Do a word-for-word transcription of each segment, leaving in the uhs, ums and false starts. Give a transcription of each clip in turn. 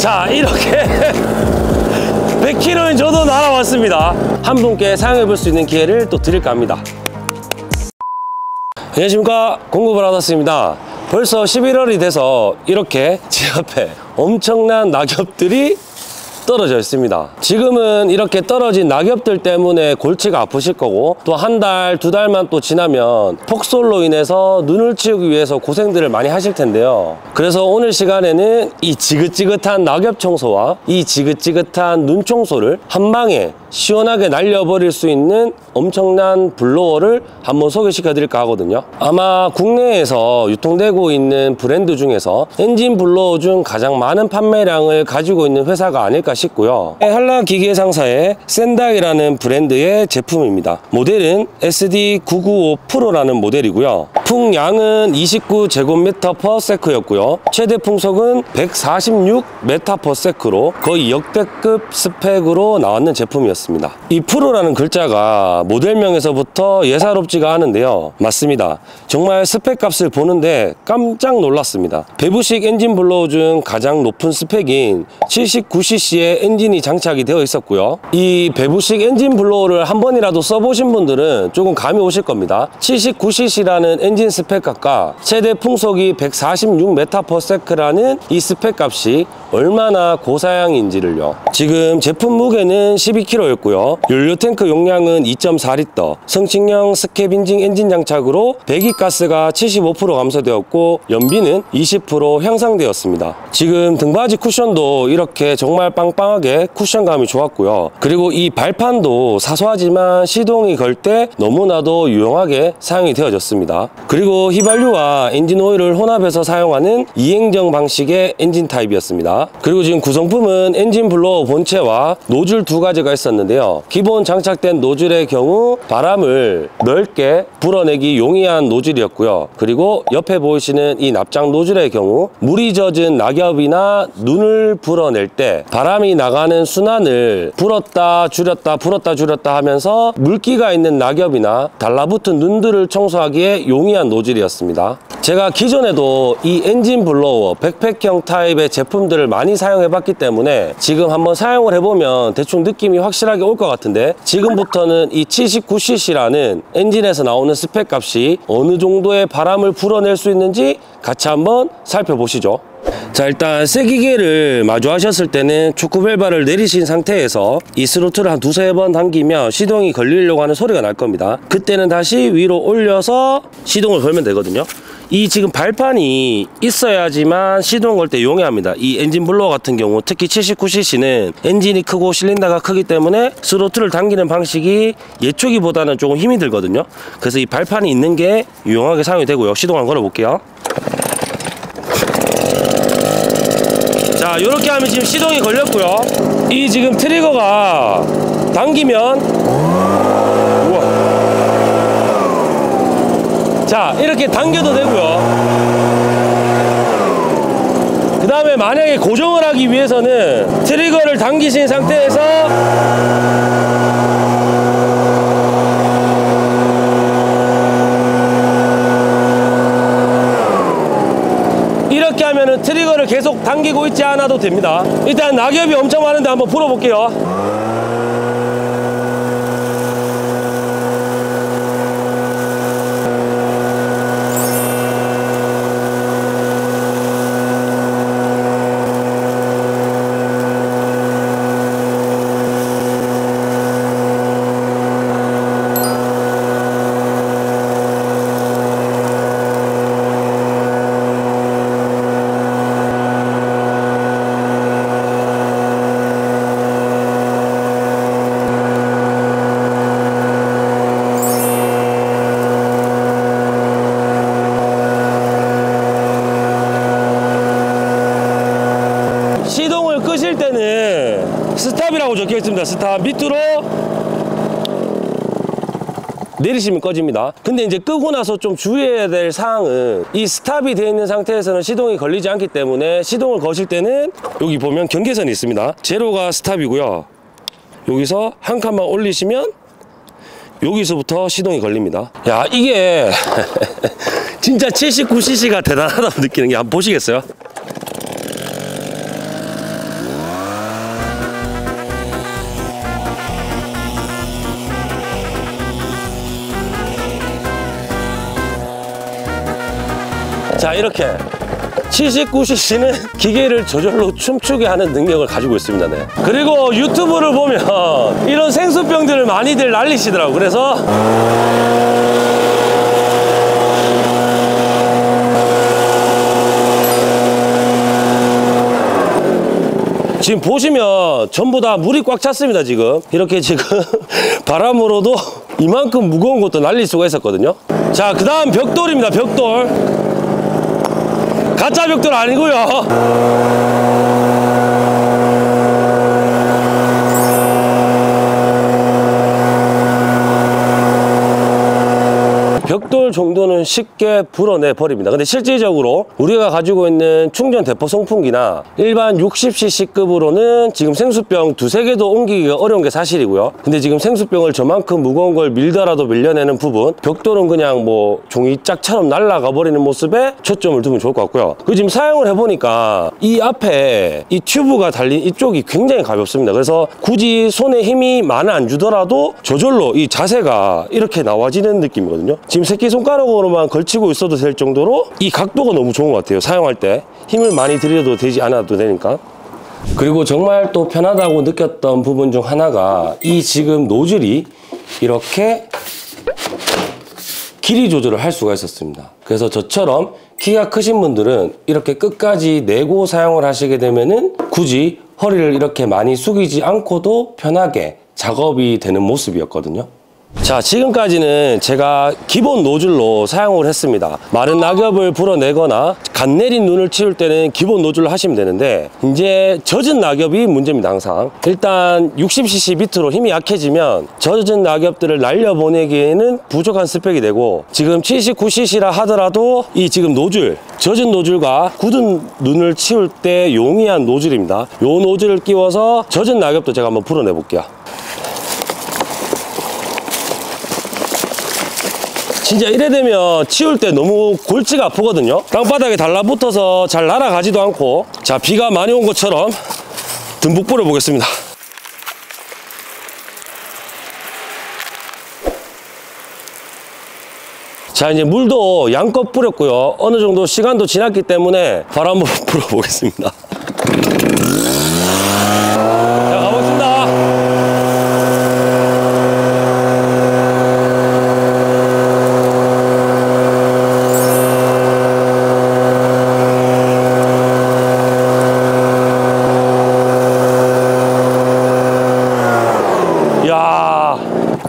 자, 이렇게 백 킬로미터는 저도 날아왔습니다. 한 분께 사용해 볼 수 있는 기회를 또 드릴까 합니다. 안녕하십니까, 공구브라더스입니다. 벌써 십일월이 돼서 이렇게 제 앞에 엄청난 낙엽들이 떨어져 있습니다. 지금은 이렇게 떨어진 낙엽들 때문에 골치가 아프실 거고, 또 한 달, 두 달만 또 지나면 폭설로 인해서 눈을 치우기 위해서 고생들을 많이 하실 텐데요. 그래서 오늘 시간에는 이 지긋지긋한 낙엽 청소와 이 지긋지긋한 눈 청소를 한 방에 시원하게 날려버릴 수 있는 엄청난 블로워를 한번 소개시켜 드릴까 하거든요. 아마 국내에서 유통되고 있는 브랜드 중에서 엔진 블로워 중 가장 많은 판매량을 가지고 있는 회사가 아닐까 싶고요. 한라 기계상사의 센다이라는 브랜드의 제품입니다. 모델은 에스디 구구오 프로라는 모델이고요. 풍량은 이십구 제곱미터 퍼 세컨드였고요. 최대 풍속은 백사십육 미터 퍼 세컨드로 거의 역대급 스펙으로 나왔는 제품이었습니다. 이 프로라는 글자가 모델명에서부터 예사롭지가 않은데요, 맞습니다. 정말 스펙값을 보는데 깜짝 놀랐습니다. 배부식 엔진 블로우 중 가장 높은 스펙인 칠십구 씨씨의 엔진이 장착이 되어 있었고요. 이 배부식 엔진 블로우를 한 번이라도 써보신 분들은 조금 감이 오실 겁니다. 칠십구 씨씨라는 엔진 스펙값과 최대 풍속이 백사십육 미터 퍼 세컨드라는 이 스펙값이 얼마나 고사양인지를요. 지금 제품 무게는 십이 킬로그램 였고요. 연료 탱크 용량은 이 점 사 리터, 성층형 스캐빈징 엔진 장착으로 배기 가스가 칠십오 퍼센트 감소되었고 연비는 이십 퍼센트 향상되었습니다. 지금 등받이 쿠션도 이렇게 정말 빵빵하게 쿠션감이 좋았고요. 그리고 이 발판도 사소하지만 시동이 걸 때 너무나도 유용하게 사용이 되어졌습니다. 그리고 휘발유와 엔진 오일을 혼합해서 사용하는 이행정 방식의 엔진 타입이었습니다. 그리고 지금 구성품은 엔진 블로워 본체와 노즐 두 가지가 있었는데요. 기본 장착된 노즐의 경우 바람을 넓게 불어내기 용이한 노즐이었고요. 그리고 옆에 보이시는 이 납작 노즐의 경우 물이 젖은 낙엽이나 눈을 불어낼 때 바람이 나가는 순환을 불었다 줄였다 불었다 줄였다 하면서 물기가 있는 낙엽이나 달라붙은 눈들을 청소하기에 용이한 노즐이었습니다. 제가 기존에도 이 엔진 블로워 백팩형 타입의 제품들을 많이 사용해 봤기 때문에 지금 한번 사용을 해보면 대충 느낌이 확실하게 올 것 같은데, 지금부터는 이 칠십구 씨씨라는 엔진에서 나오는 스펙 값이 어느 정도의 바람을 불어낼 수 있는지 같이 한번 살펴보시죠. 자, 일단 쇠기계를 마주하셨을 때는 초크밸브를 내리신 상태에서 이 스로틀을 한 두세 번 당기면 시동이 걸리려고 하는 소리가 날 겁니다. 그때는 다시 위로 올려서 시동을 걸면 되거든요. 이 지금 발판이 있어야지만 시동 걸 때 용이합니다. 이 엔진 블로워 같은 경우 특히 칠십구 씨씨는 엔진이 크고 실린더가 크기 때문에 스로틀을 당기는 방식이 예초기보다는 조금 힘이 들거든요. 그래서 이 발판이 있는 게 유용하게 사용이 되고요. 시동 한번 걸어 볼게요. 자, 이렇게 하면 지금 시동이 걸렸고요. 이 지금 트리거가 당기면, 우와. 자, 이렇게 당겨도 되고요. 그 다음에 만약에 고정을 하기 위해서는 트리거를 당기신 상태에서 이렇게 하면은 트리거를 계속 당기고 있지 않아도 됩니다. 일단 낙엽이 엄청 많은데 한번 불어볼게요. 시동을 끄실 때는 스탑이라고 적혀 있습니다. 스탑 밑으로 내리시면 꺼집니다. 근데 이제 끄고 나서 좀 주의해야 될 사항은 이 스탑이 되어 있는 상태에서는 시동이 걸리지 않기 때문에 시동을 거실 때는 여기 보면 경계선이 있습니다. 제로가 스탑이고요. 여기서 한 칸만 올리시면 여기서부터 시동이 걸립니다. 야, 이게 진짜 칠십구 씨씨가 대단하다고 느끼는 게, 한번 보시겠어요? 자, 이렇게 칠십, 구십 시는 기계를 저절로 춤추게 하는 능력을 가지고 있습니다. 네. 그리고 유튜브를 보면 이런 생수병들을 많이들 날리시더라고요. 그래서 지금 보시면 전부 다 물이 꽉 찼습니다. 지금 이렇게 지금 바람으로도 이만큼 무거운 것도 날릴 수가 있었거든요. 자, 그 다음 벽돌입니다. 벽돌. 가짜 벽돌 아니고요. 벽돌 정도는 쉽게 불어내 버립니다. 근데 실질적으로 우리가 가지고 있는 충전 대포 송풍기나 일반 육십 씨씨급으로는 지금 생수병 두세 개도 옮기기가 어려운 게 사실이고요. 근데 지금 생수병을 저만큼 무거운 걸 밀더라도 밀려내는 부분, 벽돌은 그냥 뭐 종이짝처럼 날아가 버리는 모습에 초점을 두면 좋을 것 같고요. 그리고 지금 사용을 해보니까 이 앞에 이 튜브가 달린 이쪽이 굉장히 가볍습니다. 그래서 굳이 손에 힘이 많이 안 주더라도 저절로 이 자세가 이렇게 나와지는 느낌이거든요. 지금 새끼손가락으로만 걸치고 있어도 될 정도로 이 각도가 너무 좋은 것 같아요. 사용할 때 힘을 많이 들여도 되지 않아도 되니까. 그리고 정말 또 편하다고 느꼈던 부분 중 하나가 이 지금 노즐이 이렇게 길이 조절을 할 수가 있었습니다. 그래서 저처럼 키가 크신 분들은 이렇게 끝까지 내고 사용을 하시게 되면은 굳이 허리를 이렇게 많이 숙이지 않고도 편하게 작업이 되는 모습이었거든요. 자, 지금까지는 제가 기본 노즐로 사용을 했습니다. 마른 낙엽을 불어내거나 갓 내린 눈을 치울 때는 기본 노즐로 하시면 되는데, 이제 젖은 낙엽이 문제입니다. 항상 일단 육십 씨씨 밑으로 힘이 약해지면 젖은 낙엽들을 날려보내기에는 부족한 스펙이 되고, 지금 칠십구 씨씨라 하더라도 이 지금 노즐, 젖은 노즐과 굳은 눈을 치울 때 용이한 노즐입니다. 이 노즐을 끼워서 젖은 낙엽도 제가 한번 불어내 볼게요. 진짜 이래 되면 치울 때 너무 골치가 아프거든요. 땅바닥에 달라붙어서 잘 날아가지도 않고. 자, 비가 많이 온 것처럼 듬뿍 뿌려 보겠습니다. 자, 이제 물도 양껏 뿌렸고요. 어느 정도 시간도 지났기 때문에 바람으로 불어 보겠습니다.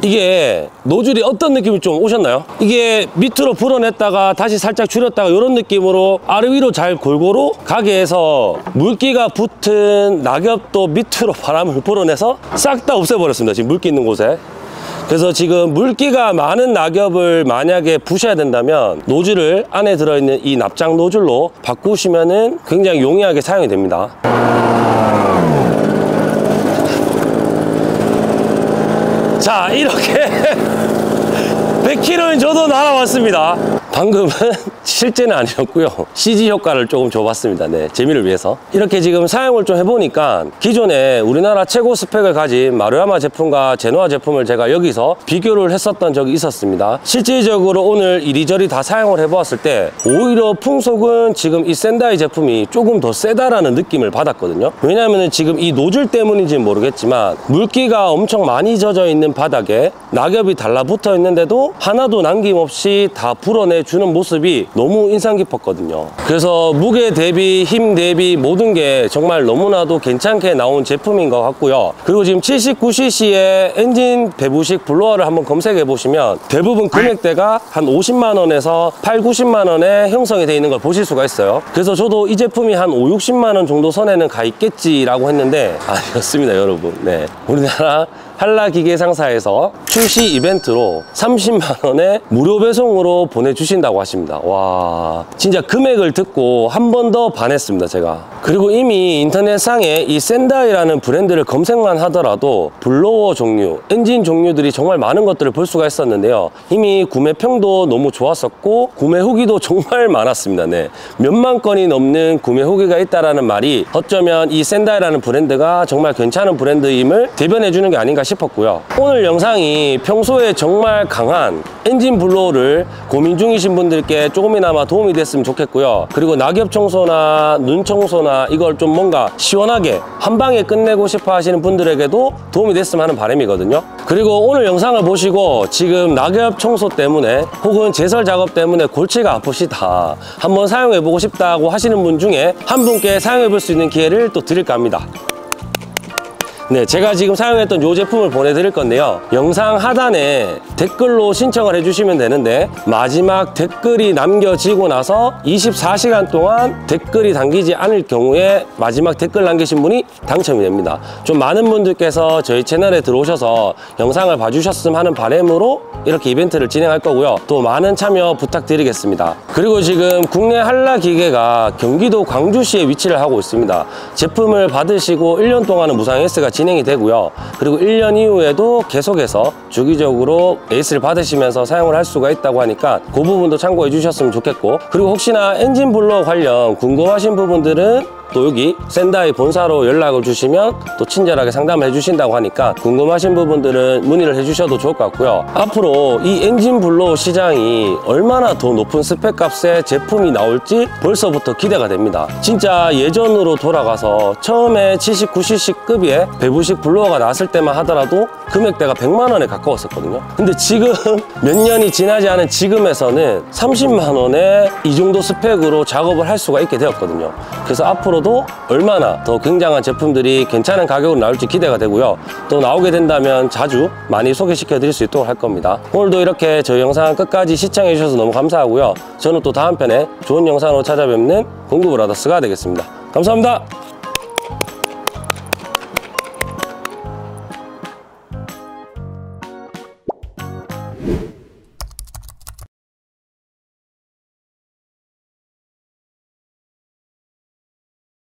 이게 노즐이 어떤 느낌이 좀 오셨나요? 이게 밑으로 불어냈다가 다시 살짝 줄였다가 이런 느낌으로 아래 위로 잘 골고루 가게에서 물기가 붙은 낙엽도 밑으로 바람을 불어내서 싹 다 없애버렸습니다. 지금 물기 있는 곳에. 그래서 지금 물기가 많은 낙엽을 만약에 부셔야 된다면 노즐을 안에 들어있는 이 납작 노즐로 바꾸시면은 굉장히 용이하게 사용이 됩니다. 자, 이렇게 백 킬로그램인 저도 날아왔습니다. 방금은 실제는 아니었고요. 씨지 효과를 조금 줘봤습니다. 네, 재미를 위해서. 이렇게 지금 사용을 좀 해보니까 기존에 우리나라 최고 스펙을 가진 마루야마 제품과 제노아 제품을 제가 여기서 비교를 했었던 적이 있었습니다. 실질적으로 오늘 이리저리 다 사용을 해보았을 때 오히려 풍속은 지금 이 센다이 제품이 조금 더 세다라는 느낌을 받았거든요. 왜냐하면 지금 이 노즐 때문인지는 모르겠지만 물기가 엄청 많이 젖어 있는 바닥에 낙엽이 달라붙어 있는데도 하나도 남김없이 다 불어내주는 모습이 너무 인상 깊었거든요. 그래서 무게 대비, 힘 대비 모든 게 정말 너무나도 괜찮게 나온 제품인 것 같고요. 그리고 지금 칠십구 씨씨의 엔진 배부식 블로어를 한번 검색해 보시면 대부분 금액대가 한 오십만 원에서 팔, 구십만 원에 형성이 되어 있는 걸 보실 수가 있어요. 그래서 저도 이 제품이 한 오, 육십만 원 정도 선에는 가 있겠지라고 했는데 아니었습니다, 여러분. 네, 우리나라 한라기계상사에서 출시 이벤트로 삼십만 원에 무료 배송으로 보내주신다고 하십니다. 와, 진짜 금액을 듣고 한 번 더 반했습니다, 제가. 그리고 이미 인터넷상에 이 센다이라는 브랜드를 검색만 하더라도 블로워 종류, 엔진 종류들이 정말 많은 것들을 볼 수가 있었는데요. 이미 구매평도 너무 좋았었고 구매 후기도 정말 많았습니다. 네, 몇만 건이 넘는 구매 후기가 있다라는 말이 어쩌면 이 센다이라는 브랜드가 정말 괜찮은 브랜드임을 대변해주는 게 아닌가 싶었고요. 오늘 영상이 평소에 정말 강한 엔진 블로우를 고민 중이신 분들께 조금이나마 도움이 됐으면 좋겠고요. 그리고 낙엽 청소나 눈 청소나 이걸 좀 뭔가 시원하게 한 방에 끝내고 싶어 하시는 분들에게도 도움이 됐으면 하는 바람이거든요. 그리고 오늘 영상을 보시고 지금 낙엽 청소 때문에 혹은 제설 작업 때문에 골치가 아프시다, 한번 사용해보고 싶다고 하시는 분 중에 한 분께 사용해볼 수 있는 기회를 또 드릴까 합니다. 네, 제가 지금 사용했던 이 제품을 보내드릴 건데요, 영상 하단에 댓글로 신청을 해주시면 되는데 마지막 댓글이 남겨지고 나서 이십사 시간 동안 댓글이 담기지 않을 경우에 마지막 댓글 남기신 분이 당첨이 됩니다. 좀 많은 분들께서 저희 채널에 들어오셔서 영상을 봐주셨으면 하는 바람으로 이렇게 이벤트를 진행할 거고요. 또 많은 참여 부탁드리겠습니다. 그리고 지금 국내 한라기계가 경기도 광주시에 위치를 하고 있습니다. 제품을 받으시고 일 년 동안은 무상 에이스가 진행이 되고요. 그리고 일 년 이후에도 계속해서 주기적으로 에이스를 받으시면서 사용을 할 수가 있다고 하니까 그 부분도 참고해 주셨으면 좋겠고, 그리고 혹시나 엔진 블로우 관련 궁금하신 부분들은 또 여기 센다이 본사로 연락을 주시면 또 친절하게 상담을 해주신다고 하니까 궁금하신 부분들은 문의를 해주셔도 좋을 것 같고요. 앞으로 이 엔진 블로우 시장이 얼마나 더 높은 스펙 값의 제품이 나올지 벌써부터 기대가 됩니다. 진짜 예전으로 돌아가서 처음에 칠십구 씨씨 급의 배부식 블로우가 나왔을 때만 하더라도 금액대가 백만 원에 가까웠었거든요. 근데 지금 몇 년이 지나지 않은 지금에서는 삼십만 원에 이 정도 스펙으로 작업을 할 수가 있게 되었거든요. 그래서 앞으로 도 얼마나 더 굉장한 제품들이 괜찮은 가격으로 나올지 기대가 되고요. 또 나오게 된다면 자주 많이 소개시켜 드릴 수 있도록 할 겁니다. 오늘도 이렇게 저희 영상 끝까지 시청해 주셔서 너무 감사하고요. 저는 또 다음 편에 좋은 영상으로 찾아뵙는 공구브라더스가 되겠습니다. 감사합니다.